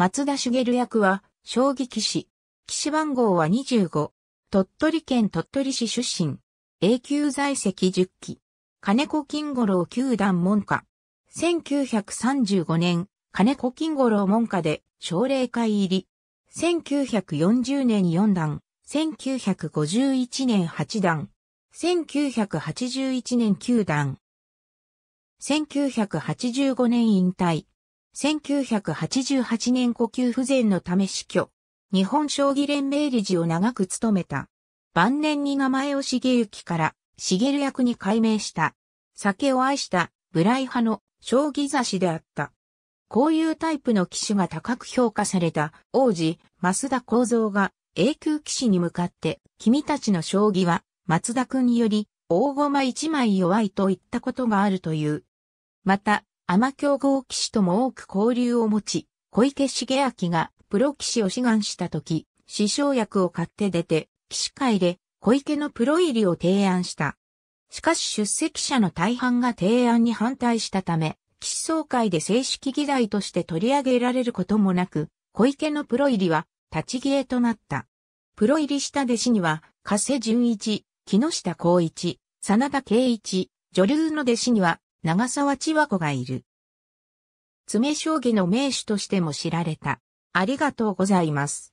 松田茂役は、将棋棋士。棋士番号は25。鳥取県鳥取市出身。A級在籍10期。金子金五郎九段門下。1935年、金子金五郎門下で奨励会入り。1940年4段。1951年8段。1981年9段。1985年引退。1988年呼吸不全のため死去。日本将棋連盟理事を長く務めた。晩年に名前を茂之から茂役に改名した。酒を愛した無頼派の将棋指しであった。こういうタイプの棋士が高く評価された王子、増田幸三が A 級棋士に向かって、君たちの将棋は松田君より大駒一枚弱いと言ったことがあるという。また、アマ強豪棋士とも多く交流を持ち、小池茂昭がプロ棋士を志願したとき、師匠役を買って出て、棋士会で小池のプロ入りを提案した。しかし出席者の大半が提案に反対したため、棋士総会で正式議題として取り上げられることもなく、小池のプロ入りは立ち消えとなった。プロ入りした弟子には、加瀬純一、木下幸一、真田圭一、女流の弟子には、長沢千和子がいる。詰将棋の名手としても知られた。ありがとうございます。